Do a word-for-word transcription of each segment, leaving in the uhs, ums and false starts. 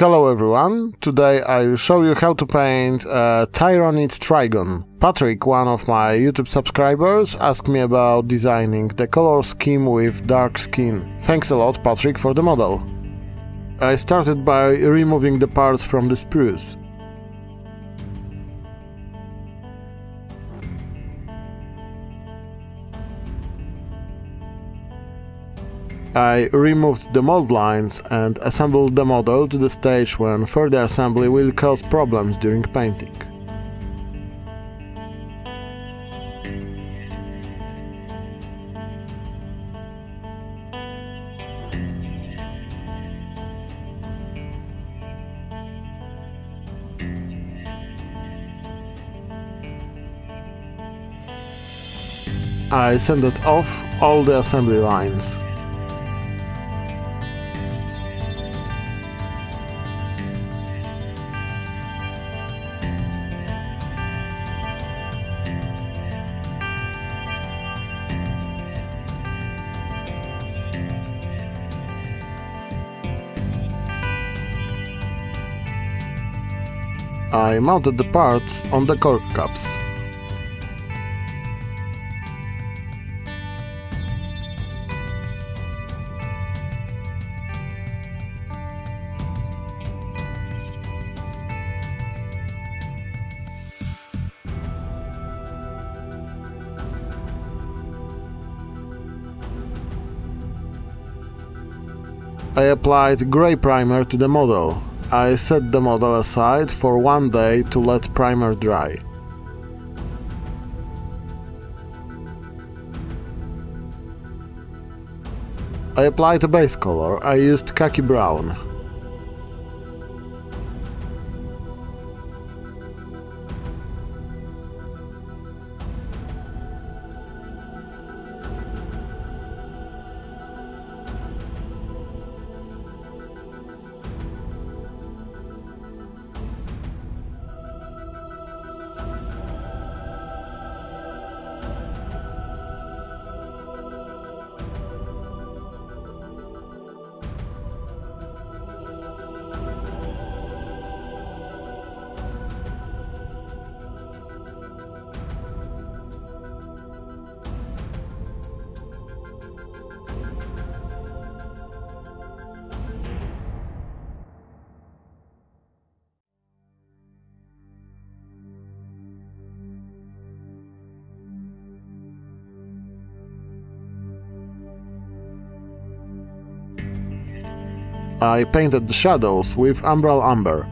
Hello everyone, today I will show you how to paint a Tyranid Trygon. Patrick, one of my YouTube subscribers, asked me about designing the color scheme with dark skin. Thanks a lot, Patrick, for the model. I started by removing the parts from the spruce. I removed the mold lines and assembled the model to the stage when further assembly will cause problems during painting. I sanded off all the assembly lines. I mounted the parts on the cork caps. I applied grey primer to the model. I set the model aside for one day to let primer dry. I applied a base color. I used khaki brown. I painted the shadows with Umbral Umber.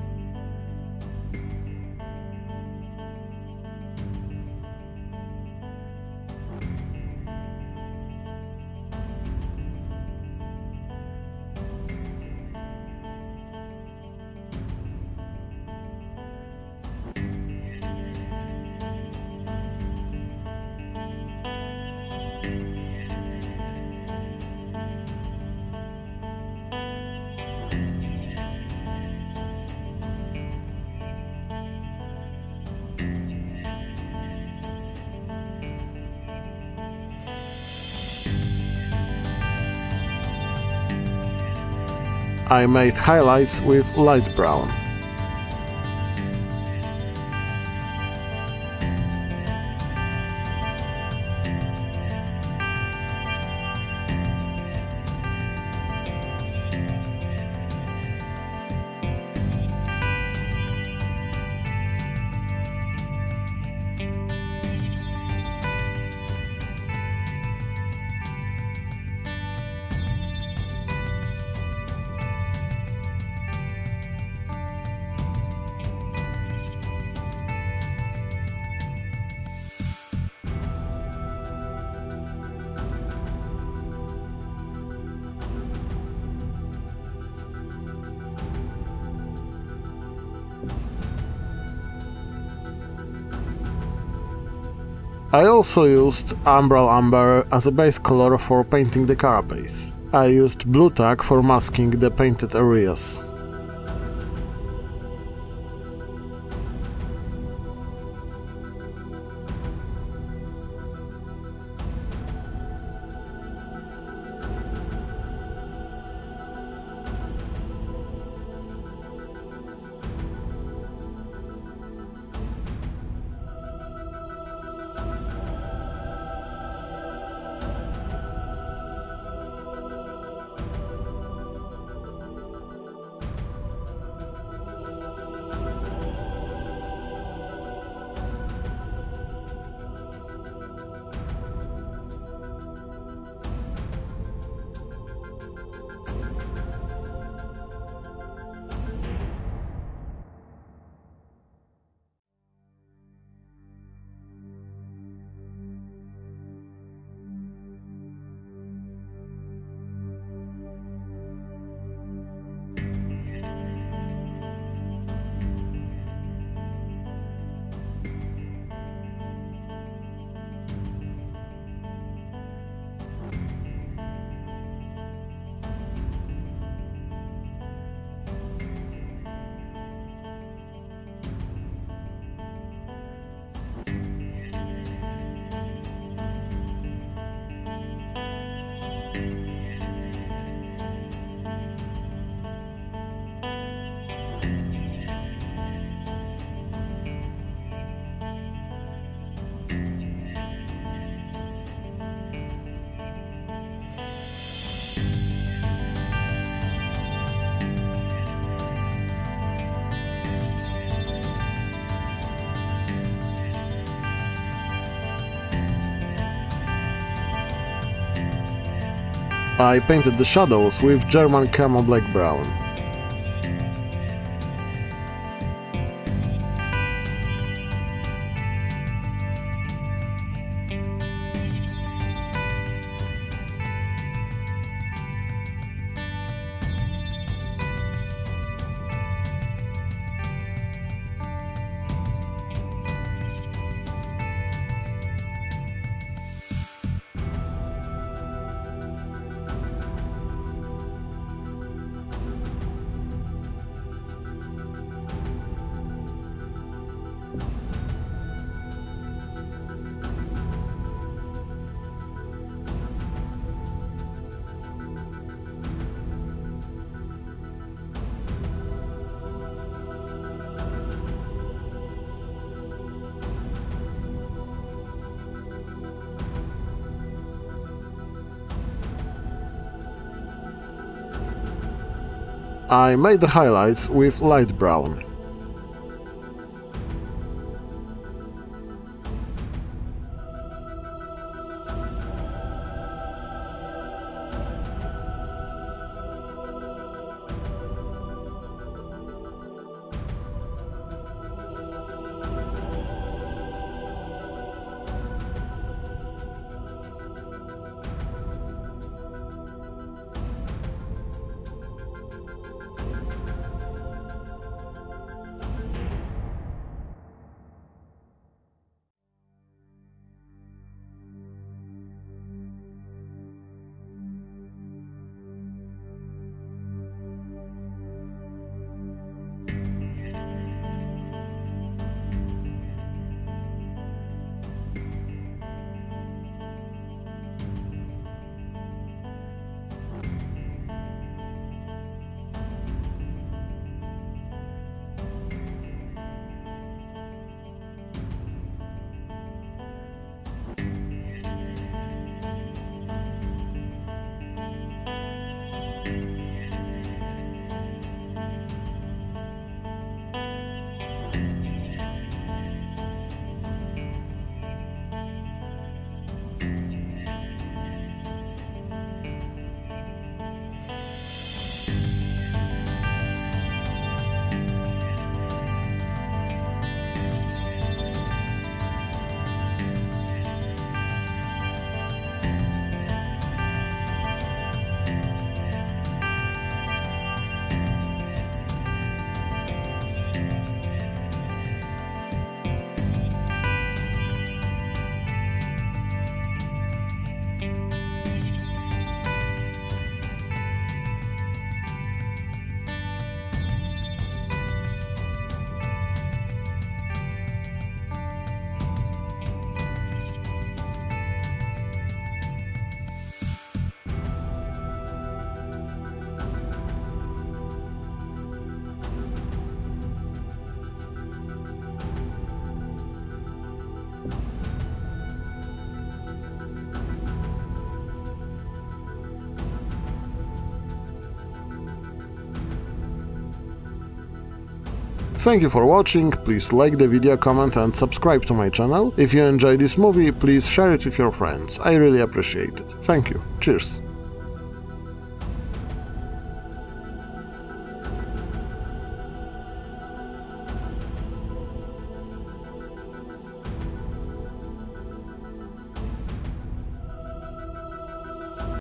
I made highlights with light brown. I also used Umbral Umber as a base color for painting the carapace. I used Blu-Tack for masking the painted areas. I painted the shadows with German Camo Black Brown. I made the highlights with light brown. Thank you for watching, please like the video, comment and subscribe to my channel. If you enjoyed this movie, please share it with your friends, I really appreciate it. Thank you, cheers!